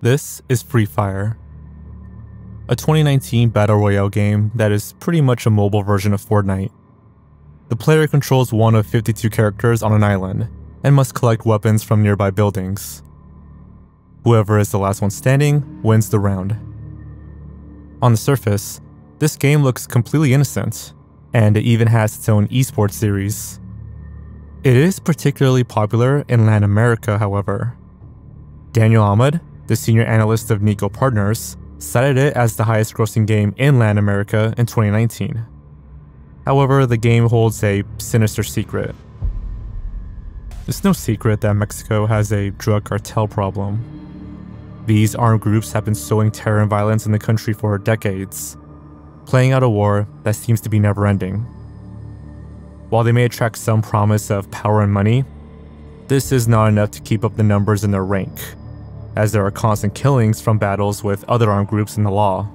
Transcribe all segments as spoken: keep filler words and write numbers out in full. This is Free Fire, a twenty nineteen Battle Royale game that is pretty much a mobile version of Fortnite. The player controls one of fifty-two characters on an island and must collect weapons from nearby buildings. Whoever is the last one standing wins the round. On the surface, this game looks completely innocent, and it even has its own esports series. It is particularly popular in Latin America, however. Daniel Ahmed, the senior analyst of Niko Partners, cited it as the highest grossing game in Latin America in twenty nineteen. However, the game holds a sinister secret. It's no secret that Mexico has a drug cartel problem. These armed groups have been sowing terror and violence in the country for decades, playing out a war that seems to be never-ending. While they may attract some promise of power and money, this is not enough to keep up the numbers in their rank, as there are constant killings from battles with other armed groups in the law.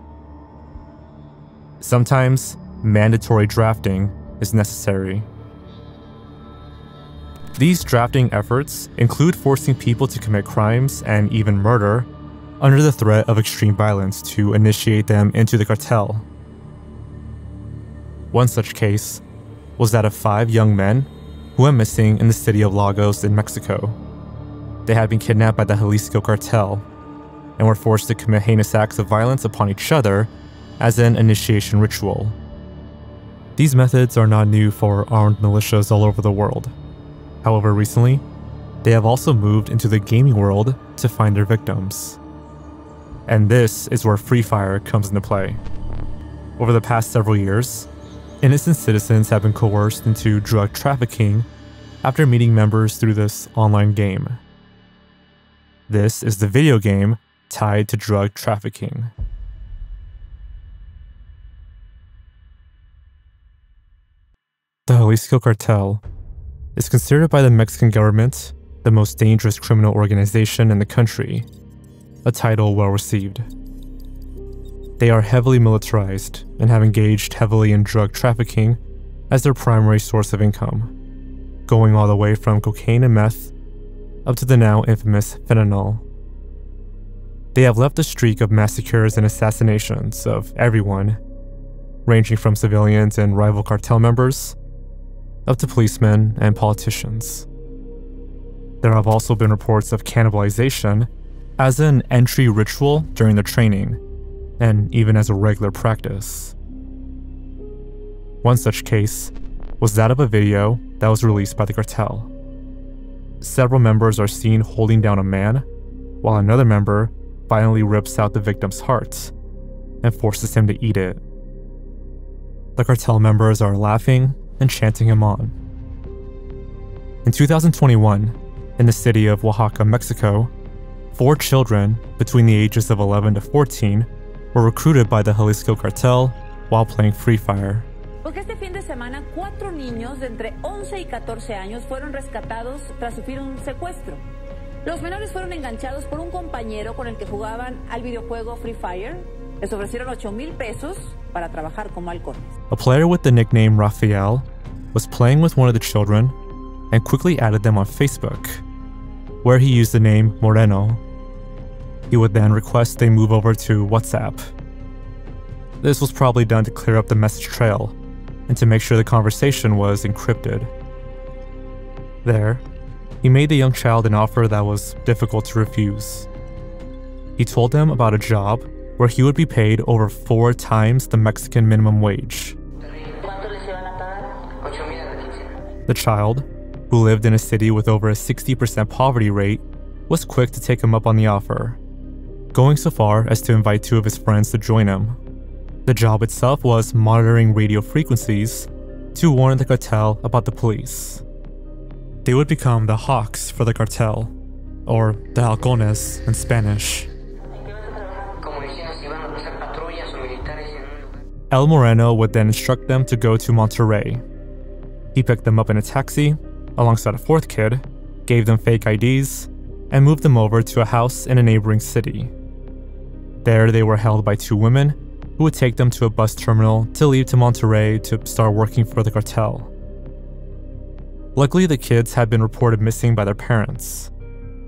Sometimes, mandatory drafting is necessary. These drafting efforts include forcing people to commit crimes and even murder under the threat of extreme violence to initiate them into the cartel. One such case was that of five young men who went missing in the city of Lagos in Mexico. They had been kidnapped by the Jalisco Cartel and were forced to commit heinous acts of violence upon each other as an initiation ritual. These methods are not new for armed militias all over the world. However, recently, they have also moved into the gaming world to find their victims. And this is where Free Fire comes into play. Over the past several years, innocent citizens have been coerced into drug trafficking after meeting members through this online game. This is the video game tied to drug trafficking. The Jalisco Cartel is considered by the Mexican government the most dangerous criminal organization in the country, a title well received. They are heavily militarized and have engaged heavily in drug trafficking as their primary source of income, going all the way from cocaine and meth up to the now infamous fentanyl. They have left a streak of massacres and assassinations of everyone, ranging from civilians and rival cartel members up to policemen and politicians. There have also been reports of cannibalization as an entry ritual during their training, and even as a regular practice. One such case was that of a video that was released by the cartel. Several members are seen holding down a man, while another member violently rips out the victim's heart and forces him to eat it. The cartel members are laughing and chanting him on. In two thousand twenty-one, in the city of Oaxaca, Mexico, four children between the ages of eleven to fourteen were recruited by the Jalisco Cartel while playing Free Fire. Porque este fin de semana cuatro niños de entre once y catorce años fueron rescatados tras sufrir un secuestro. Los menores fueron enganchados por un compañero con el que jugaban al videojuego Free Fire. Les ofrecieron ocho mil pesos para trabajar como halcones. A player with the nickname Rafael was playing with one of the children and quickly added them on Facebook, where he used the name Moreno. He would then request they move over to WhatsApp. This was probably done to clear up the message trail and to make sure the conversation was encrypted. There, he made the young child an offer that was difficult to refuse. He told them about a job where he would be paid over four times the Mexican minimum wage. The child, who lived in a city with over a sixty percent poverty rate, was quick to take him up on the offer, going so far as to invite two of his friends to join him. The job itself was monitoring radio frequencies to warn the cartel about the police. They would become the hawks for the cartel, or the halcones in Spanish. El Moreno would then instruct them to go to Monterrey. He picked them up in a taxi, alongside a fourth kid, gave them fake I Ds, and moved them over to a house in a neighboring city. There they were held by two women who would take them to a bus terminal to leave to Monterrey to start working for the cartel. Luckily, the kids had been reported missing by their parents,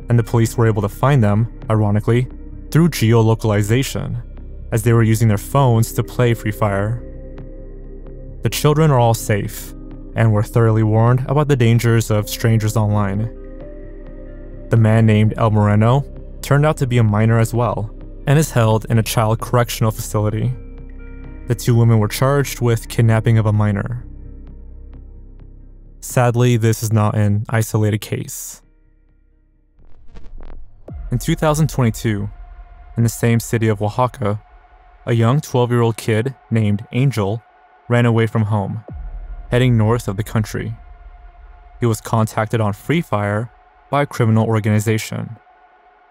and the police were able to find them, ironically, through geo-localization, as they were using their phones to play Free Fire. The children are all safe, and were thoroughly warned about the dangers of strangers online. The man named El Moreno turned out to be a minor as well, and is held in a child correctional facility. The two women were charged with kidnapping of a minor. Sadly, this is not an isolated case. In two thousand twenty-two, in the same city of Oaxaca, a young twelve-year-old kid named Angel ran away from home, heading north of the country. He was contacted on Free Fire by a criminal organization,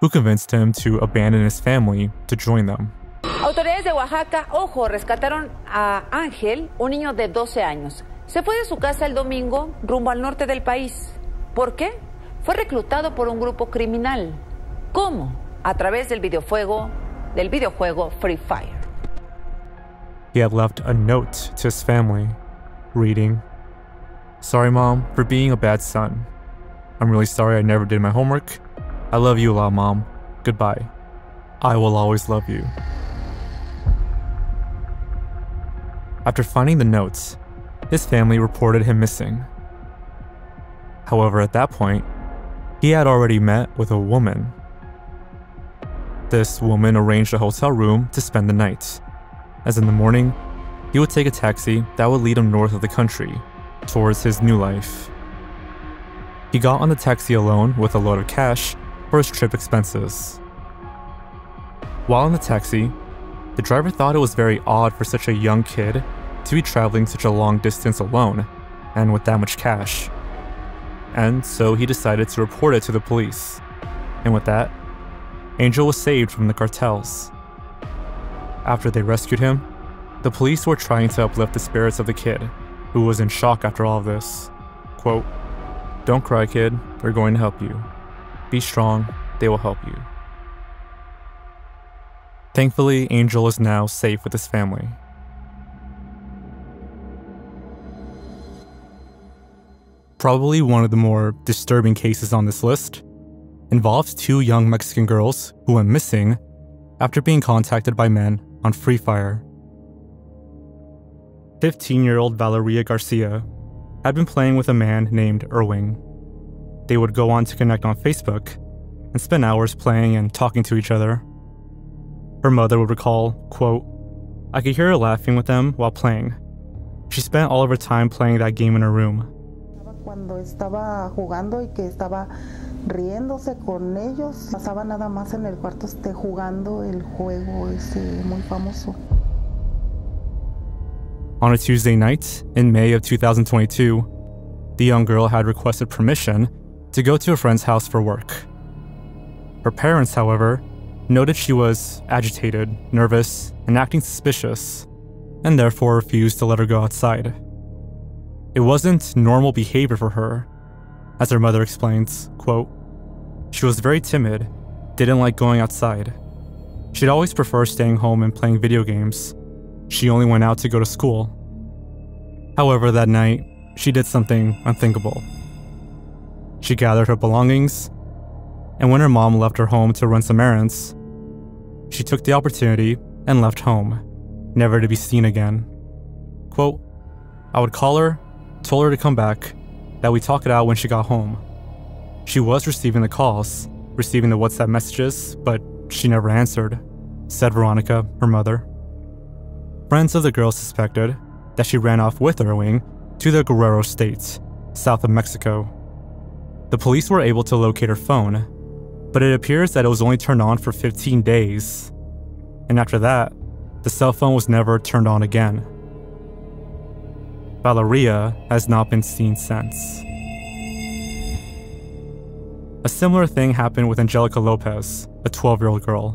who convinced him to abandon his family to join them. Autoridades de Oaxaca, ojo, rescataron a Ángel, un niño de doce años. Se fue de su casa el domingo rumbo al norte del país. ¿Por qué? Fue reclutado por un grupo criminal. ¿Cómo? A través del videojuego, del videojuego Free Fire. He had left a note to his family, reading, "Sorry mom for being a bad son. I'm really sorry I never did my homework. I love you a lot mom. Goodbye. I will always love you." After finding the notes, his family reported him missing. However, at that point, he had already met with a woman. This woman arranged a hotel room to spend the night, as in the morning, he would take a taxi that would lead him north of the country, towards his new life. He got on the taxi alone with a load of cash for his trip expenses. While in the taxi, the driver thought it was very odd for such a young kid to be traveling such a long distance alone and with that much cash. And so he decided to report it to the police. And with that, Angel was saved from the cartels. After they rescued him, the police were trying to uplift the spirits of the kid, who was in shock after all of this. Quote, "Don't cry, kid. They're going to help you. Be strong. They will help you." Thankfully, Angel is now safe with his family. Probably one of the more disturbing cases on this list involves two young Mexican girls who went missing after being contacted by men on Free Fire. fifteen-year-old Valeria Garcia had been playing with a man named Irwin. They would go on to connect on Facebook and spend hours playing and talking to each other. Her mother would recall, quote, "I could hear her laughing with them while playing. She spent all of her time playing that game in her room." On a Tuesday night in May of two thousand twenty-two, the young girl had requested permission to go to a friend's house for work. Her parents, however, noted she was agitated, nervous, and acting suspicious, and therefore refused to let her go outside. It wasn't normal behavior for her, as her mother explains, quote, "She was very timid, didn't like going outside. She'd always prefer staying home and playing video games. She only went out to go to school. However, that night, she did something unthinkable. She gathered her belongings, and when her mom left her home to run some errands, she took the opportunity and left home, never to be seen again. Quote, "I would call her, told her to come back, that we talk it out when she got home. She was receiving the calls, receiving the WhatsApp messages, but she never answered," said Veronica, her mother. Friends of the girl suspected that she ran off with Irwin to the Guerrero State, south of Mexico. The police were able to locate her phone, but it appears that it was only turned on for fifteen days, and after that, the cell phone was never turned on again. Valeria has not been seen since. A similar thing happened with Angelica Lopez, a twelve-year-old girl.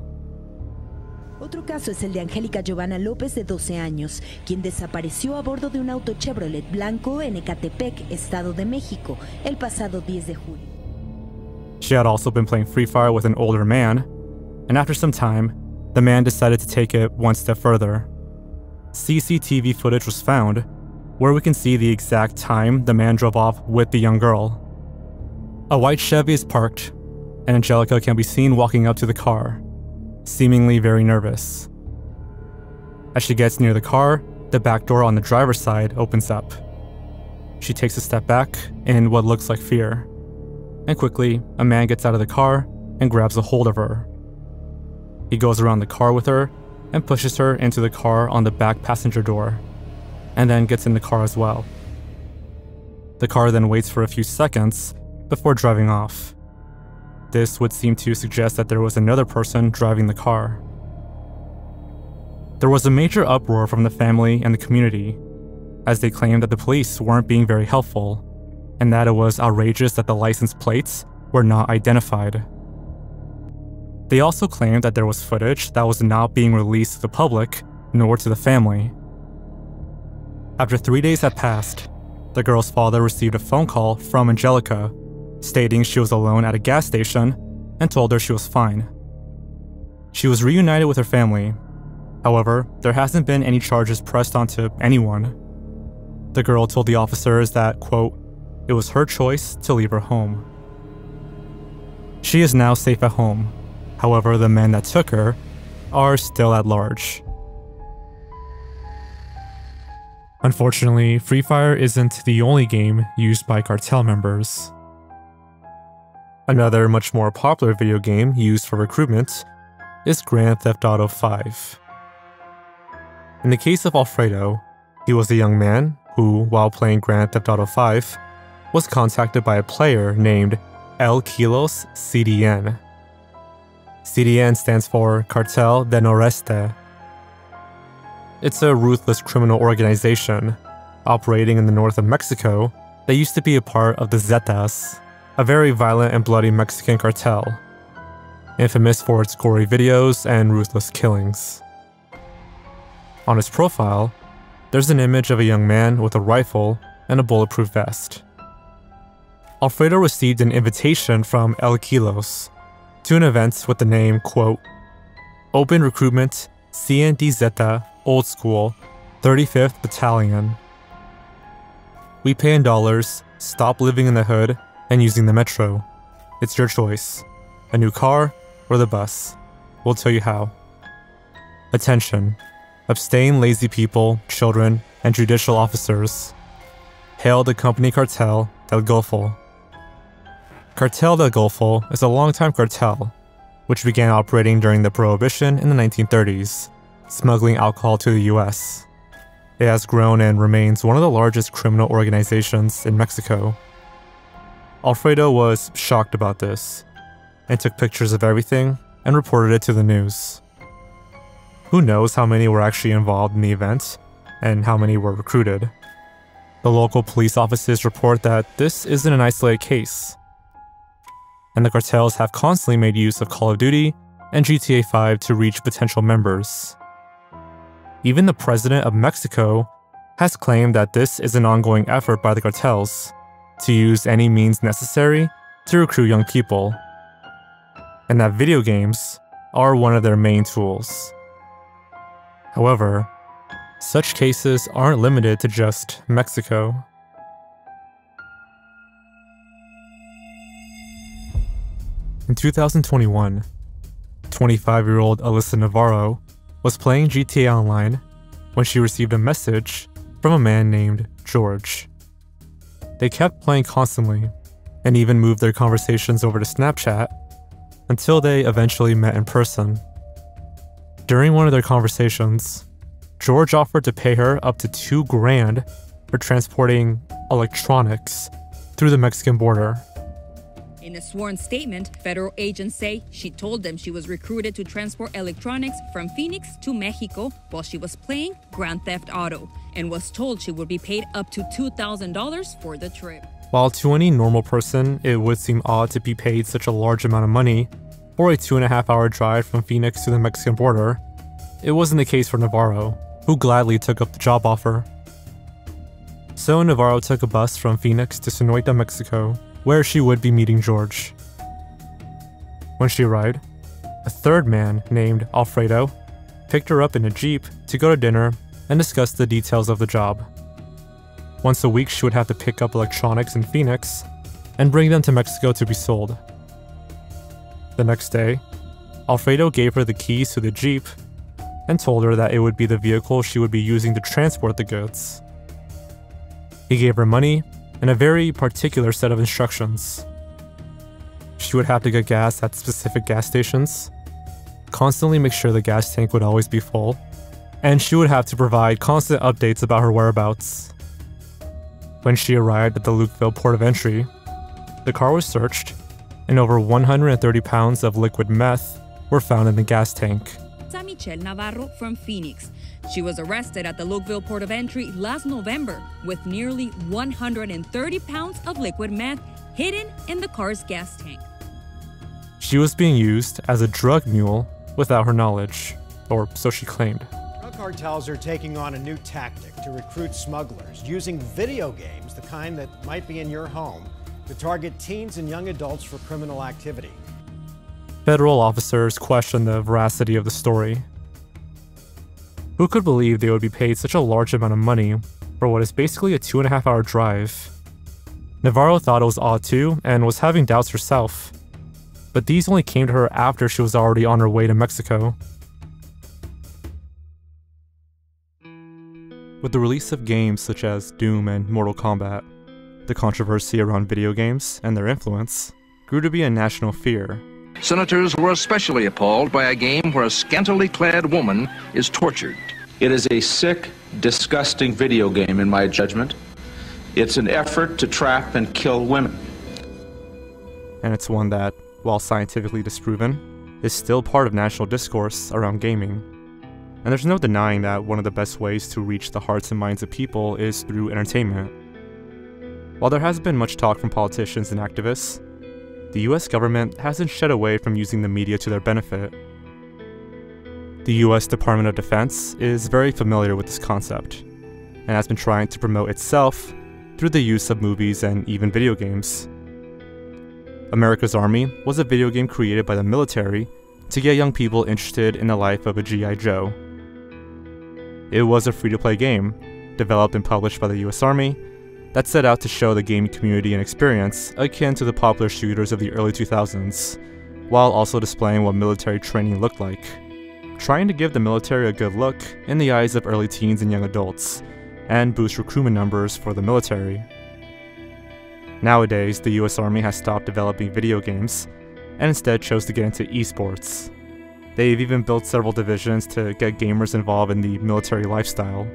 Otro caso es el de Angélica Giovanna López, de doce años, quien desapareció a bordo de un auto Chevrolet blanco en Ecatepec, Estado de México, el pasado diez de julio. She had also been playing Free Fire with an older man, and after some time, the man decided to take it one step further. C C T V footage was found, where we can see the exact time the man drove off with the young girl. A white Chevy is parked, and Angelica can be seen walking up to the car, seemingly very nervous. As she gets near the car, the back door on the driver's side opens up. She takes a step back in what looks like fear, and quickly, a man gets out of the car and grabs a hold of her. He goes around the car with her and pushes her into the car on the back passenger door, and then gets in the car as well. The car then waits for a few seconds before driving off. This would seem to suggest that there was another person driving the car. There was a major uproar from the family and the community, as they claimed that the police weren't being very helpful, and that it was outrageous that the license plates were not identified. They also claimed that there was footage that was not being released to the public, nor to the family. After three days had passed, the girl's father received a phone call from Angelica, stating she was alone at a gas station and told her she was fine. She was reunited with her family. However, there hasn't been any charges pressed onto anyone. The girl told the officers that, quote, "It was her choice to leave her home." She is now safe at home. However, the men that took her are still at large. Unfortunately, Free Fire isn't the only game used by cartel members. Another much more popular video game used for recruitment is Grand Theft Auto five. In the case of Alfredo, he was a young man who, while playing Grand Theft Auto five, was contacted by a player named El Kilos C D N. C D N stands for Cartel de Noreste. It's a ruthless criminal organization operating in the north of Mexico that used to be a part of the Zetas, a very violent and bloody Mexican cartel, infamous for its gory videos and ruthless killings. On his profile, there's an image of a young man with a rifle and a bulletproof vest. Alfredo received an invitation from El Kilos to an event with the name, quote, "Open Recruitment C N D Z Old School thirty-fifth Battalion. We pay in dollars, stop living in the hood, and using the metro. It's your choice. A new car or the bus. We'll tell you how. Attention. Abstain lazy people, children, and judicial officers. Hail the company Cartel del Golfo." Cartel del Golfo is a longtime cartel, which began operating during the Prohibition in the nineteen thirties, smuggling alcohol to the U S. It has grown and remains one of the largest criminal organizations in Mexico. Alfredo was shocked about this, and took pictures of everything and reported it to the news. Who knows how many were actually involved in the event, and how many were recruited. The local police offices report that this isn't an isolated case, and the cartels have constantly made use of Call of Duty and G T A five to reach potential members. Even the president of Mexico has claimed that this is an ongoing effort by the cartels to use any means necessary to recruit young people, and that video games are one of their main tools. However, such cases aren't limited to just Mexico. In two thousand twenty-one, twenty-five-year-old Alyssa Navarro was playing G T A Online when she received a message from a man named George. They kept playing constantly and even moved their conversations over to Snapchat until they eventually met in person. During one of their conversations, George offered to pay her up to two grand for transporting electronics through the Mexican border. In a sworn statement, federal agents say she told them she was recruited to transport electronics from Phoenix to Mexico while she was playing Grand Theft Auto, and was told she would be paid up to two thousand dollars for the trip. While to any normal person, it would seem odd to be paid such a large amount of money for a two and a half hour drive from Phoenix to the Mexican border, it wasn't the case for Navarro, who gladly took up the job offer. So Navarro took a bus from Phoenix to Sonoyta, Mexico, where she would be meeting George. When she arrived, a third man named Alfredo picked her up in a Jeep to go to dinner and discuss the details of the job. Once a week, she would have to pick up electronics in Phoenix and bring them to Mexico to be sold. The next day, Alfredo gave her the keys to the Jeep and told her that it would be the vehicle she would be using to transport the goods. He gave her money and a very particular set of instructions. She would have to get gas at specific gas stations, constantly make sure the gas tank would always be full, and she would have to provide constant updates about her whereabouts. When she arrived at the Lukeville port of entry, the car was searched, and over one hundred thirty pounds of liquid meth were found in the gas tank. Michelle Navarro from Phoenix. She was arrested at the Lukeville port of entry last November with nearly one hundred thirty pounds of liquid meth hidden in the car's gas tank. She was being used as a drug mule without her knowledge, or so she claimed. Drug cartels are taking on a new tactic to recruit smugglers, using video games, the kind that might be in your home, to target teens and young adults for criminal activity. Federal officers questioned the veracity of the story. Who could believe they would be paid such a large amount of money for what is basically a two and a half hour drive? Navarro thought it was odd too and was having doubts herself, but these only came to her after she was already on her way to Mexico. With the release of games such as Doom and Mortal Kombat, the controversy around video games and their influence grew to be a national fear. Senators were especially appalled by a game where a scantily clad woman is tortured. It is a sick, disgusting video game, in my judgment. It's an effort to trap and kill women. And it's one that, while scientifically disproven, is still part of national discourse around gaming. And there's no denying that one of the best ways to reach the hearts and minds of people is through entertainment. While there has been much talk from politicians and activists, the U S government hasn't shied away from using the media to their benefit. The U S Department of Defense is very familiar with this concept, and has been trying to promote itself through the use of movies and even video games. America's Army was a video game created by the military to get young people interested in the life of a G I Joe. It was a free-to-play game, developed and published by the U S Army, that set out to show the gaming community an experience akin to the popular shooters of the early two thousands, while also displaying what military training looked like, trying to give the military a good look in the eyes of early teens and young adults, and boost recruitment numbers for the military. Nowadays, the U S Army has stopped developing video games, and instead chose to get into esports. They've even built several divisions to get gamers involved in the military lifestyle.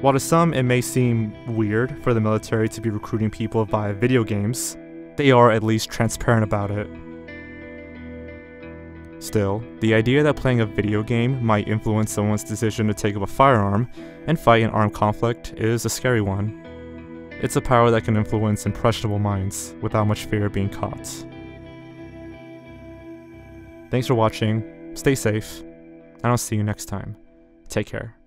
While to some it may seem weird for the military to be recruiting people via video games, they are at least transparent about it. Still, the idea that playing a video game might influence someone's decision to take up a firearm and fight an armed conflict is a scary one. It's a power that can influence impressionable minds without much fear of being caught. Thanks for watching, stay safe, and I'll see you next time. Take care.